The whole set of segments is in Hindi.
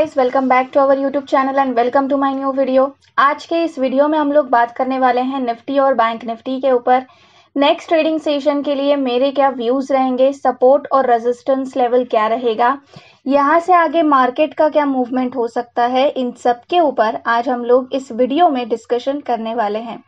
Guys, welcome back to our YouTube channel and welcome to my new video. आज के इस वीडियो में हम लोग बात करने वाले हैं निफ्टी और बैंक निफ्टी के ऊपर। नेक्स्ट ट्रेडिंग सेशन के लिए मेरे क्या व्यूज रहेंगे, सपोर्ट और रेजिस्टेंस लेवल क्या रहेगा, यहाँ से आगे मार्केट का क्या मूवमेंट हो सकता है, इन सब के ऊपर आज हम लोग इस वीडियो में डिस्कशन करने वाले हैं।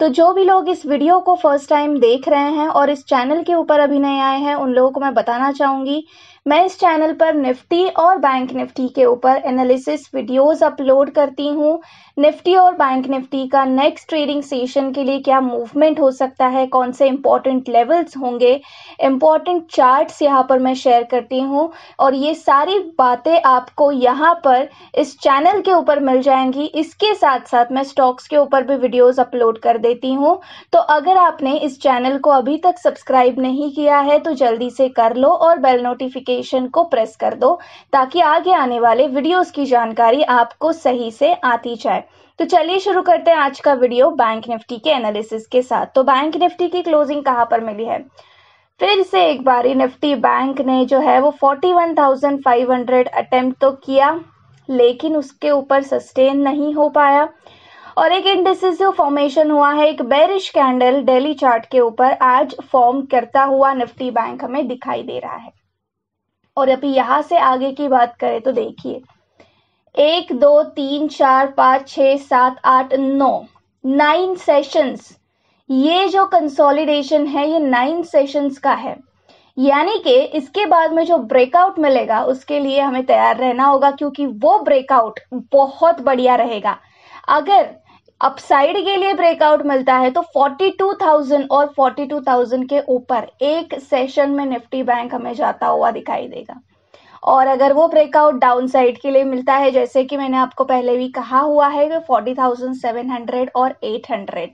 तो जो भी लोग इस वीडियो को फर्स्ट टाइम देख रहे हैं और इस चैनल के ऊपर अभी नए आए हैं, उन लोगों को मैं बताना चाहूँगी, मैं इस चैनल पर निफ्टी और बैंक निफ्टी के ऊपर एनालिसिस वीडियोस अपलोड करती हूँ। निफ्टी और बैंक निफ्टी का नेक्स्ट ट्रेडिंग सेशन के लिए क्या मूवमेंट हो सकता है, कौन से इम्पॉर्टेंट लेवल्स होंगे, इम्पॉर्टेंट चार्ट्स यहाँ पर मैं शेयर करती हूँ और ये सारी बातें आपको यहाँ पर इस चैनल के ऊपर मिल जाएंगी। इसके साथ साथ मैं स्टॉक्स के ऊपर भी वीडियोज़ अपलोड कर देती हूँ। तो अगर आपने इस चैनल को अभी तक सब्सक्राइब नहीं किया है तो जल्दी से कर लो और बेल नोटिफिकेशन को प्रेस कर दो ताकि आगे आने वाले वीडियोस की जानकारी आपको सही से आती जाए। तो चलिए शुरू करते हैं आज का वीडियो बैंक निफ्टी के एनालिसिस के साथ। तो बैंक निफ्टी की क्लोजिंग कहाँ पर मिली है, फिर से एक बारी निफ्टी बैंक ने जो है वो 41,500 अटेम्प्ट तो किया लेकिन उसके ऊपर सस्टेन नहीं हो पाया और एक इंडिसिसिव फॉर्मेशन हुआ है। एक बेरिश कैंडल डेली चार्ट के ऊपर आज फॉर्म करता हुआ निफ्टी बैंक हमें दिखाई दे रहा है। और अभी यहाँ से आगे की बात करें तो देखिए 1, 2, 3, 4, 5, 6, 7, 8, 9 सेशंस, ये जो कंसोलिडेशन है ये 9 सेशंस का है, यानी कि इसके बाद में जो ब्रेकआउट मिलेगा उसके लिए हमें तैयार रहना होगा क्योंकि वो ब्रेकआउट बहुत बढ़िया रहेगा। अगर अपसाइड के लिए ब्रेकआउट मिलता है तो 42,000 और 42,000 के ऊपर एक सेशन में निफ्टी बैंक हमें जाता हुआ दिखाई देगा। और अगर वो ब्रेकआउट डाउनसाइड के लिए मिलता है, जैसे कि मैंने आपको पहले भी कहा हुआ है कि 40,700 और 800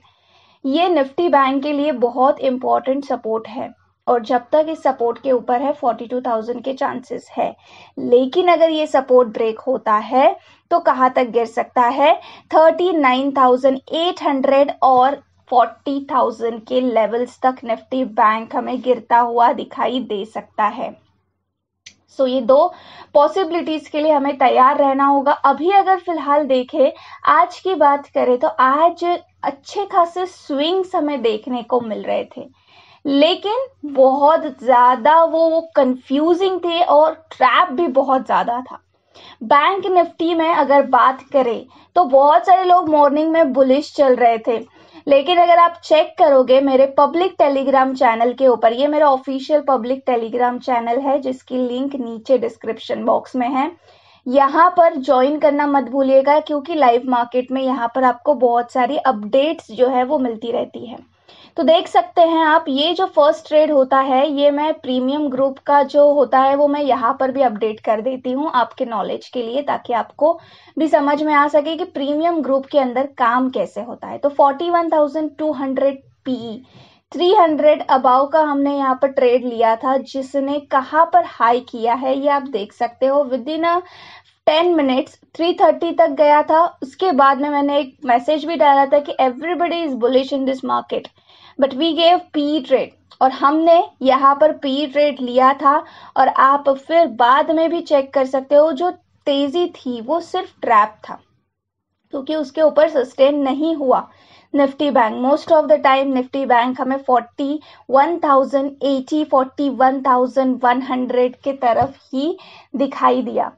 ये निफ्टी बैंक के लिए बहुत इंपॉर्टेंट सपोर्ट है और जब तक इस सपोर्ट के ऊपर है 42,000 के चांसेस है। लेकिन अगर ये सपोर्ट ब्रेक होता है तो कहाँ तक गिर सकता है, 39,800 और 40,000 के लेवल्स तक निफ्टी बैंक हमें गिरता हुआ दिखाई दे सकता है। सो ये दो पॉसिबिलिटीज के लिए हमें तैयार रहना होगा। अभी अगर फिलहाल देखें आज की बात करें तो आज अच्छे खासे स्विंग्स हमें देखने को मिल रहे थे लेकिन बहुत ज़्यादा वो कंफ्यूजिंग थे और ट्रैप भी बहुत ज़्यादा था। बैंक निफ्टी में अगर बात करें तो बहुत सारे लोग मॉर्निंग में बुलिश चल रहे थे लेकिन अगर आप चेक करोगे मेरे पब्लिक टेलीग्राम चैनल के ऊपर, ये मेरा ऑफिशियल पब्लिक टेलीग्राम चैनल है जिसकी लिंक नीचे डिस्क्रिप्शन बॉक्स में है, यहाँ पर ज्वाइन करना मत भूलिएगा क्योंकि लाइव मार्केट में यहाँ पर आपको बहुत सारी अपडेट्स जो है वो मिलती रहती है। तो देख सकते हैं आप, ये जो फर्स्ट ट्रेड होता है ये मैं प्रीमियम ग्रुप का जो होता है वो मैं यहाँ पर भी अपडेट कर देती हूँ आपके नॉलेज के लिए ताकि आपको भी समझ में आ सके कि प्रीमियम ग्रुप के अंदर काम कैसे होता है। तो 41,200 पीई 300 अबाव का हमने यहाँ पर ट्रेड लिया था जिसने कहाँ पर हाई किया है ये आप देख सकते हो, विद इन 10 मिनट्स 330 तक गया था। उसके बाद में मैंने एक मैसेज भी डाला था कि everybody is bullish in this market but we gave P trade, और हमने यहाँ पर पी ट्रेड लिया था। और आप फिर बाद में भी चेक कर सकते हो जो तेजी थी वो सिर्फ ट्रैप था क्योंकि उसके ऊपर सस्टेन नहीं हुआ। Nifty bank most of the time Nifty bank हमें 41,080 41,100 के तरफ ही दिखाई दिया।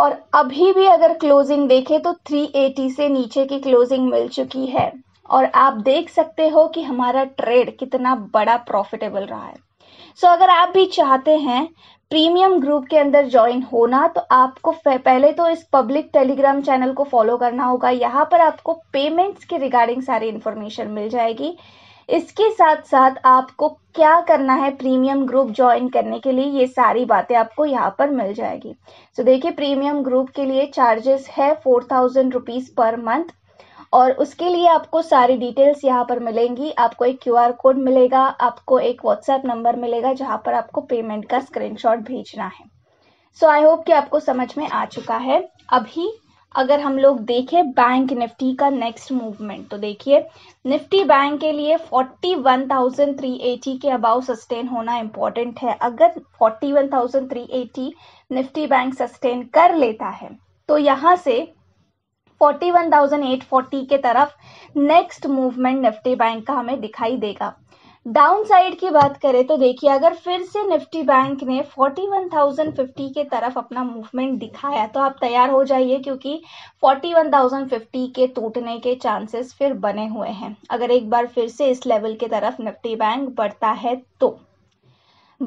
और अभी भी अगर क्लोजिंग देखें तो 380 से नीचे की क्लोजिंग मिल चुकी है और आप देख सकते हो कि हमारा ट्रेड कितना बड़ा प्रॉफिटेबल रहा है। सो अगर आप भी चाहते हैं प्रीमियम ग्रुप के अंदर ज्वाइन होना तो आपको पहले तो इस पब्लिक टेलीग्राम चैनल को फॉलो करना होगा। यहाँ पर आपको पेमेंट्स के रिगार्डिंग सारी इन्फॉर्मेशन मिल जाएगी। इसके साथ साथ आपको क्या करना है प्रीमियम ग्रुप ज्वाइन करने के लिए, ये सारी बातें आपको यहाँ पर मिल जाएगी। सो देखिए प्रीमियम ग्रुप के लिए चार्जेस है 4,000 रुपीज़ पर मंथ और उसके लिए आपको सारी डिटेल्स यहाँ पर मिलेंगी। आपको एक QR कोड मिलेगा, आपको एक WhatsApp नंबर मिलेगा जहाँ पर आपको पेमेंट का स्क्रीनशॉट भेजना है। सो आई होप कि आपको समझ में आ चुका है। अभी अगर हम लोग देखें बैंक निफ्टी का नेक्स्ट मूवमेंट, तो देखिए निफ्टी बैंक के लिए 41,380 के अबाव सस्टेन होना इम्पॉर्टेंट है। अगर 41,380 निफ्टी बैंक सस्टेन कर लेता है तो यहाँ से 41,840 के तरफ नेक्स्ट मूवमेंट निफ्टी बैंक का हमें दिखाई देगा। डाउन साइड की बात करें तो देखिए अगर फिर से निफ्टी बैंक ने 41,050 के तरफ अपना मूवमेंट दिखाया तो आप तैयार हो जाइए, क्योंकि 41,050 के टूटने के चांसेस फिर बने हुए हैं अगर एक बार फिर से इस लेवल के तरफ निफ्टी बैंक बढ़ता है तो।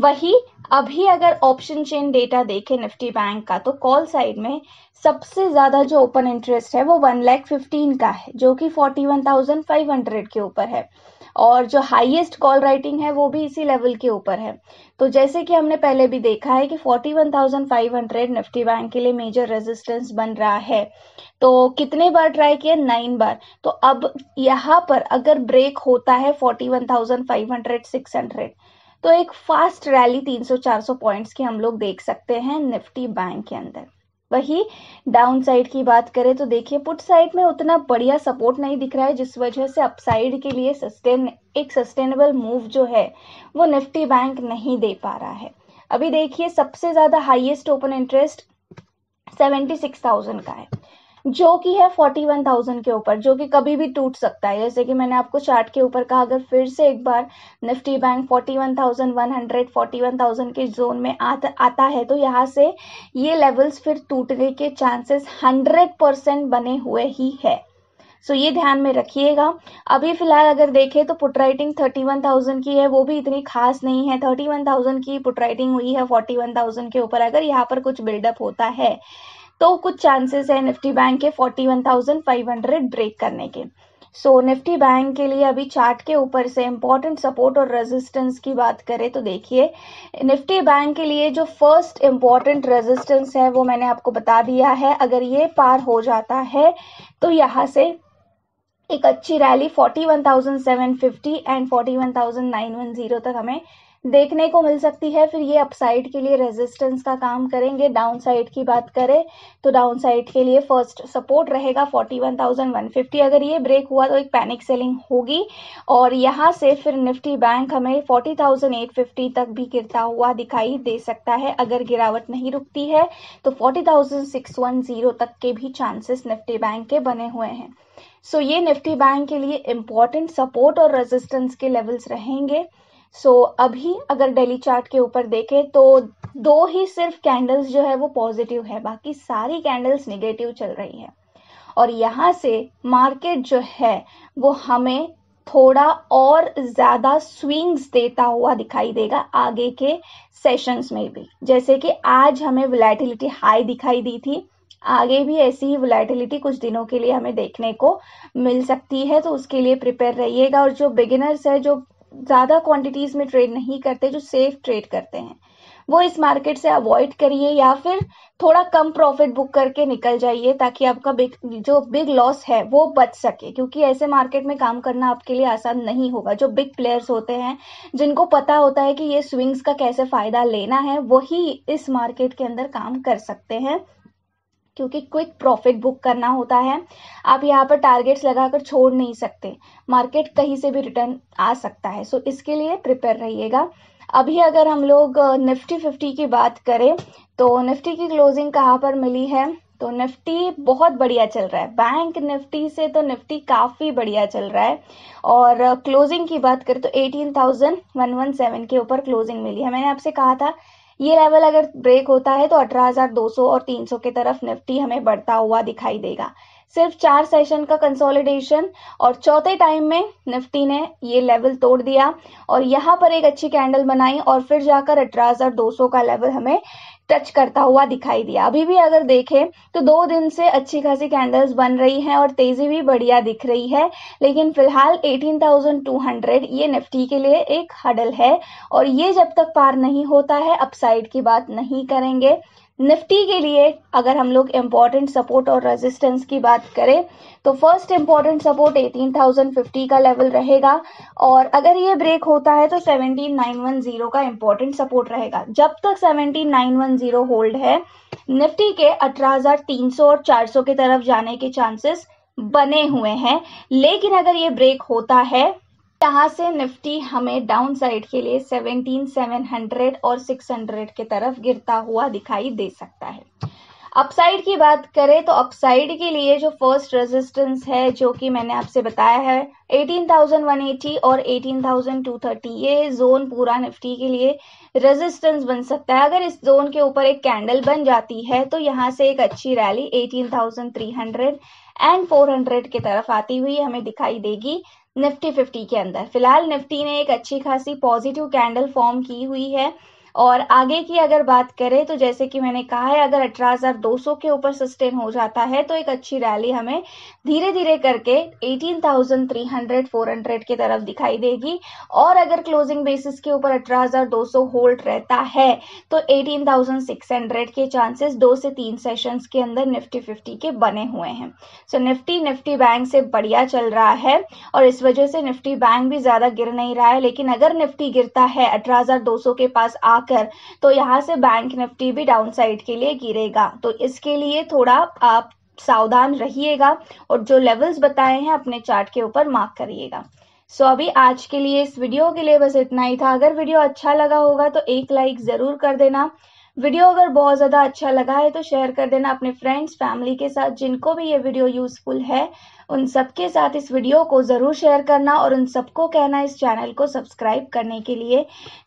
वही अभी अगर ऑप्शन चेन डेटा देखें निफ्टी बैंक का तो कॉल साइड में सबसे ज़्यादा जो ओपन इंटरेस्ट है वो 1,15,000 का है, जो कि 41,500 के ऊपर है, और जो हाईएस्ट कॉल राइटिंग है वो भी इसी लेवल के ऊपर है। तो जैसे कि हमने पहले भी देखा है कि 41,500 निफ्टी बैंक के लिए मेजर रेजिस्टेंस बन रहा है। तो कितने बार ट्राई किया? 9 बार। तो अब यहाँ पर अगर ब्रेक होता है 41,500-600 तो एक फास्ट रैली 300-400 पॉइंट्स की हम लोग देख सकते हैं निफ्टी बैंक के अंदर। वही डाउन साइड की बात करें तो देखिए पुट साइड में उतना बढ़िया सपोर्ट नहीं दिख रहा है, जिस वजह से अपसाइड के लिए एक सस्टेनेबल मूव जो है वो निफ्टी बैंक नहीं दे पा रहा है। अभी देखिए सबसे ज़्यादा हाईएस्ट ओपन इंटरेस्ट 76,000 का है, जो कि है 41,000 के ऊपर, जो कि कभी भी टूट सकता है। जैसे कि मैंने आपको चार्ट के ऊपर कहा, अगर फिर से एक बार निफ्टी बैंक 41,100 41,000 के जोन में आता है तो यहाँ से ये लेवल्स फिर टूटने के चांसेस 100% बने हुए ही है। सो ये ध्यान में रखिएगा। अभी फिलहाल अगर देखें तो पुट राइटिंग 31,000 की है, वो भी इतनी खास नहीं है। 31,000 की पुट राइटिंग हुई है 41,000 के ऊपर। अगर यहाँ पर कुछ बिल्डअप होता है तो कुछ चांसेस है निफ्टी बैंक के 41,500 ब्रेक करने के। सो निफ्टी बैंक के लिए अभी चार्ट के ऊपर से इम्पॉर्टेंट सपोर्ट और रेजिस्टेंस की बात करें तो देखिए निफ्टी बैंक के लिए जो फर्स्ट इम्पॉर्टेंट रेजिस्टेंस है वो मैंने आपको बता दिया है। अगर ये पार हो जाता है तो यहाँ से एक अच्छी रैली 41,750 एंड 41,910 तक हमें देखने को मिल सकती है। फिर ये अपसाइड के लिए रेजिस्टेंस का काम करेंगे। डाउन साइड की बात करें तो डाउन साइड के लिए फर्स्ट सपोर्ट रहेगा 41,150। अगर ये ब्रेक हुआ तो एक पैनिक सेलिंग होगी और यहाँ से फिर निफ्टी बैंक हमें 40,850 तक भी गिरता हुआ दिखाई दे सकता है। अगर गिरावट नहीं रुकती है तो 40,610 तक के भी चांसेस निफ्टी बैंक के बने हुए हैं। सो ये निफ्टी बैंक के लिए इम्पॉर्टेंट सपोर्ट और रेजिस्टेंस के लेवल्स रहेंगे। अभी अगर डेली चार्ट के ऊपर देखें तो 2 ही सिर्फ कैंडल्स जो है वो पॉजिटिव है, बाकी सारी कैंडल्स नेगेटिव चल रही है और यहाँ से मार्केट जो है वो हमें थोड़ा और ज़्यादा स्विंग्स देता हुआ दिखाई देगा आगे के सेशंस में भी। जैसे कि आज हमें वोलेटिलिटी हाई दिखाई दी थी, आगे भी ऐसी ही वोलेटिलिटी कुछ दिनों के लिए हमें देखने को मिल सकती है, तो उसके लिए प्रिपेयर रहिएगा। और जो बिगिनर्स है, जो ज़्यादा क्वांटिटीज़ में ट्रेड नहीं करते, जो सेफ ट्रेड करते हैं, वो इस मार्केट से अवॉइड करिए या फिर थोड़ा कम प्रॉफिट बुक करके निकल जाइए ताकि आपका जो बिग लॉस है वो बच सके, क्योंकि ऐसे मार्केट में काम करना आपके लिए आसान नहीं होगा। जो बिग प्लेयर्स होते हैं, जिनको पता होता है कि ये स्विंग्स का कैसे फ़ायदा लेना है, वही इस मार्केट के अंदर काम कर सकते हैं, क्योंकि क्विक प्रॉफिट बुक करना होता है। आप यहाँ पर टारगेट्स लगाकर छोड़ नहीं सकते, मार्केट कहीं से भी रिटर्न आ सकता है। सो इसके लिए प्रिपेयर रहिएगा। अभी अगर हम लोग निफ्टी 50 की बात करें तो निफ्टी की क्लोजिंग कहाँ पर मिली है, तो निफ्टी बहुत बढ़िया चल रहा है। बैंक निफ्टी से तो निफ्टी काफ़ी बढ़िया चल रहा है और क्लोजिंग की बात करें तो 18,117 के ऊपर क्लोजिंग मिली है। मैंने आपसे कहा था ये लेवल अगर ब्रेक होता है तो 18,200 और 300 के तरफ निफ्टी हमें बढ़ता हुआ दिखाई देगा। सिर्फ 4 सेशन का कंसोलिडेशन और चौथे टाइम में निफ्टी ने ये लेवल तोड़ दिया और यहाँ पर एक अच्छी कैंडल बनाई और फिर जाकर 18,200 का लेवल हमें टच करता हुआ दिखाई दिया। अभी भी अगर देखें तो 2 दिन से अच्छी खासी कैंडल्स बन रही हैं और तेज़ी भी बढ़िया दिख रही है, लेकिन फिलहाल 18,200 ये निफ्टी के लिए एक हडल है और ये जब तक पार नहीं होता है अपसाइड की बात नहीं करेंगे। निफ्टी के लिए अगर हम लोग इम्पॉर्टेंट सपोर्ट और रेजिस्टेंस की बात करें तो फर्स्ट इम्पॉर्टेंट सपोर्ट 18,050 का लेवल रहेगा और अगर ये ब्रेक होता है तो 17,910 का इम्पॉर्टेंट सपोर्ट रहेगा। जब तक 17,910 होल्ड है निफ्टी के 18,300 और 400 की तरफ जाने के चांसेस बने हुए हैं, लेकिन अगर ये ब्रेक होता है यहाँ से निफ्टी हमें डाउन साइड के लिए 17,700 और 600 के तरफ गिरता हुआ दिखाई दे सकता है। अपसाइड की बात करें तो अपसाइड के लिए जो फर्स्ट रेजिस्टेंस है जो कि मैंने आपसे बताया है 18,180 और 18,230, ये जोन पूरा निफ्टी के लिए रेजिस्टेंस बन सकता है। अगर इस जोन के ऊपर एक कैंडल बन जाती है तो यहाँ से एक अच्छी रैली 18,300 एंड 400 की तरफ आती हुई हमें दिखाई देगी निफ्टी 50 के अंदर। फिलहाल निफ्टी ने एक अच्छी खासी पॉजिटिव कैंडल फॉर्म की हुई है और आगे की अगर बात करें तो जैसे कि मैंने कहा है अगर 18,200 के ऊपर सस्टेन हो जाता है तो एक अच्छी रैली हमें धीरे धीरे करके 18,300 400 की तरफ दिखाई देगी और अगर क्लोजिंग बेसिस के ऊपर 18,200 होल्ड रहता है तो 18,600 के चांसेस 2 से 3 सेशंस के अंदर निफ्टी 50 के बने हुए हैं। सो निफ्टी बैंक से बढ़िया चल रहा है और इस वजह से निफ्टी बैंक भी ज्यादा गिर नहीं रहा है, लेकिन अगर निफ्टी गिरता है 18,200 के पास कर तो यहां से बैंक निफ्टी भी डाउन साइड के लिए गिरेगा। तो इसके लिए थोड़ा आप सावधान रहिएगा और जो लेवल्स बताए हैं अपने चार्ट के ऊपर मार्क करिएगा। सो अभी आज के लिए इस वीडियो के लिए बस इतना ही था। अगर वीडियो अच्छा लगा होगा तो एक लाइक जरूर कर देना। वीडियो अगर बहुत ज्यादा अच्छा लगा है तो शेयर कर देना अपने फ्रेंड्स फैमिली के साथ, जिनको भी ये वीडियो यूजफुल है उन सबके साथ इस वीडियो को जरूर शेयर करना और उन सबको कहना इस चैनल को सब्सक्राइब करने के लिए।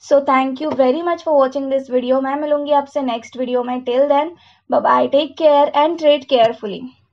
So thank you very much for watching this video. मैं मिलूंगी आपसे नेक्स्ट वीडियो में। Till then bye bye, take care and trade carefully.